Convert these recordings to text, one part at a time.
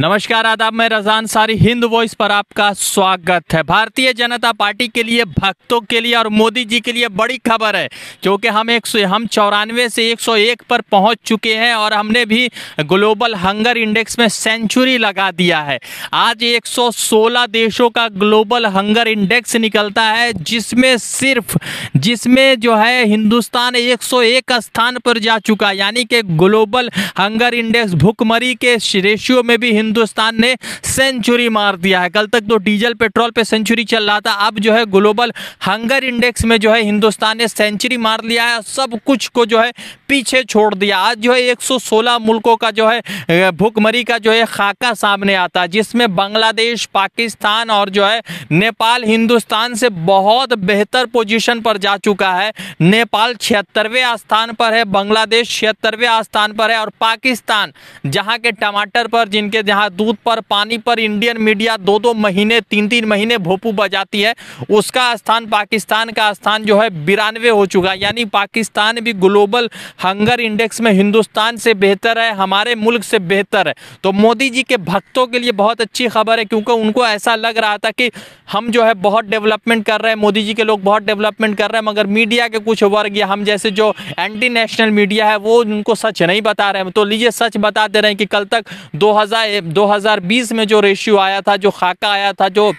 नमस्कार, आदाब। मैं रजान सारी, हिंद वॉइस पर आपका स्वागत है। भारतीय जनता पार्टी के लिए, भक्तों के लिए और मोदी जी के लिए बड़ी खबर है, क्योंकि हम 94 से 101 पर पहुंच चुके हैं और हमने भी ग्लोबल हंगर इंडेक्स में सेंचुरी लगा दिया है। आज 116 देशों का ग्लोबल हंगर इंडेक्स निकलता है, जिसमें जो है हिंदुस्तान 101 स्थान पर जा चुका, यानी कि ग्लोबल हंगर इंडेक्स भुखमरी के रेशियो में भी हिंदुस्तान ने सेंचुरी मार दिया है। कल तक तो डीजल पेट्रोल पे सेंचुरी चल रहा था, अब जो है ग्लोबल हंगर इंडेक्स में जो है हिंदुस्तान ने सेंचुरी मार लिया है, सब कुछ को जो है पीछे छोड़ दिया। आज जो है 116 मुल्कों का जो है भुखमरी का जो है खाका सामने आता है, जिसमें बांग्लादेश, पाकिस्तान और जो है नेपाल हिंदुस्तान से बहुत बेहतर पोजीशन पर जा चुका है। नेपाल 76वें स्थान पर है, बांग्लादेश 76वें स्थान पर है और पाकिस्तान, जहाँ के टमाटर पर, जिनके जहाँ दूध पर, पानी पर इंडियन मीडिया 2-2 महीने 3-3 महीने भोपू बजाती है, उसका स्थान, पाकिस्तान का स्थान जो है 92 हो चुका है। यानी पाकिस्तान भी ग्लोबल हंगर इंडेक्स में हिंदुस्तान से बेहतर है, हमारे मुल्क से बेहतर है। तो मोदी जी के भक्तों के लिए बहुत अच्छी खबर है, क्योंकि उनको ऐसा लग रहा था कि हम जो है बहुत डेवलपमेंट कर रहे हैं, मोदी जी के लोग बहुत डेवलपमेंट कर रहे हैं, मगर मीडिया के कुछ वर्ग या हम जैसे जो एंटी नेशनल मीडिया है वो उनको सच नहीं बता रहे हैं। तो लीजिए सच बता दे रहे हैं कि कल तक 2020 में जो रेशियो आया था, जो खाका आया था, जो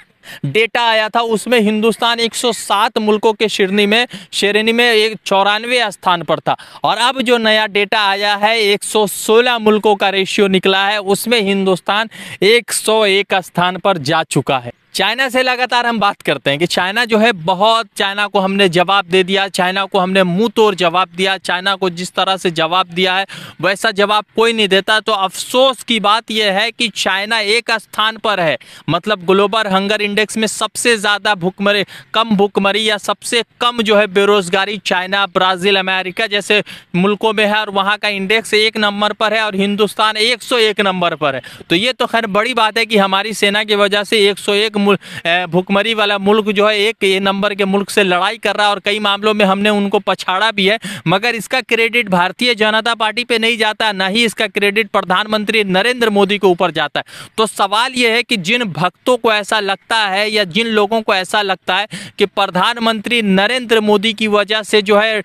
डेटा आया था, उसमें हिंदुस्तान 107 मुल्कों के श्रेणी में 94 स्थान पर था। और अब जो नया डेटा आया है, 116 मुल्कों का रेशियो निकला है, उसमें हिंदुस्तान 101 स्थान पर जा चुका है। चाइना से लगातार हम बात करते हैं कि चाइना जो है बहुत, चाइना को हमने जवाब दे दिया, चाइना को हमने मुंह तोड़ जवाब दिया, चाइना को जिस तरह से जवाब दिया है वैसा जवाब कोई नहीं देता। तो अफसोस की बात यह है कि चाइना 1 स्थान पर है, मतलब ग्लोबल हंगर इंडेक्स में सबसे ज़्यादा भुखमरी या सबसे कम जो है बेरोजगारी चाइना, ब्राज़ील, अमेरिका जैसे मुल्कों में है और वहाँ का इंडेक्स 1 नंबर पर है और हिंदुस्तान 101 नंबर पर है। तो ये तो खैर बड़ी बात है कि हमारी सेना की वजह से 101 भुखमरी वाला मुल्क जो है 1 नंबर के मुल्क से लड़ाई कर रहा है और कई मामलों में हमने उनको पछाड़ा भी है, मगर इसका क्रेडिट भारतीय जनता पार्टी पे नहीं जाता, ना ही इसका क्रेडिट प्रधानमंत्री नरेंद्र मोदी के ऊपर जाता है। तो सवाल यह है कि जिन भक्तों को ऐसा लगता है या जिन लोगों को ऐसा लगता है कि प्रधानमंत्री नरेंद्र मोदी की वजह से जो है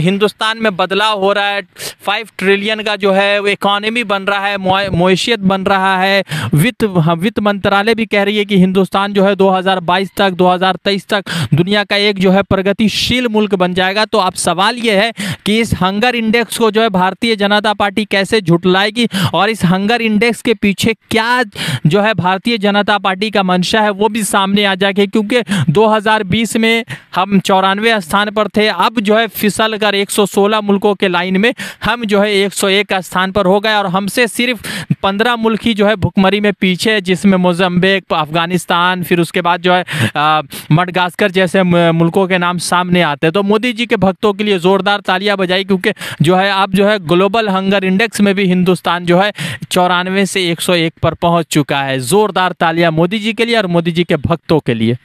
हिंदुस्तान में बदलाव हो रहा है, 5 ट्रिलियन का जो है इकोनॉमी बन रहा है, मौशियत बन रहा है, वित्त मंत्रालय भी कह रही है कि हिंदुस्तान जो है 2022 तक, 2023 तक दुनिया का एक जो है प्रगतिशील मुल्क बन जाएगा। तो अब सवाल यह है कि इस हंगर इंडेक्स को जो है भारतीय जनता पार्टी कैसे झुटलाएगी और इस हंगर इंडेक्स के पीछे क्या जो है भारतीय जनता पार्टी का मंशा है वो भी सामने आ जाएगी, क्योंकि 2020 में हम 94 स्थान पर थे, अब जो है फिसल कर 116 मुल्कों के लाइन में हम जो है 101 स्थान पर हो गए और हमसे सिर्फ 15 मुल्क ही जो है भुखमरी में पीछे है, जिसमें मोजम्बिक, अफगानिस्तान, फिर उसके बाद जो है मडगास्कर जैसे मुल्कों के नाम सामने आते हैं। तो मोदी जी के भक्तों के लिए जोरदार तालियां बजाई, क्योंकि जो है अब जो है ग्लोबल हंगर इंडेक्स में भी हिंदुस्तान जो है 94 से 101 पर पहुंच चुका है। जोरदार तालियां मोदी जी के लिए और मोदी जी के भक्तों के लिए।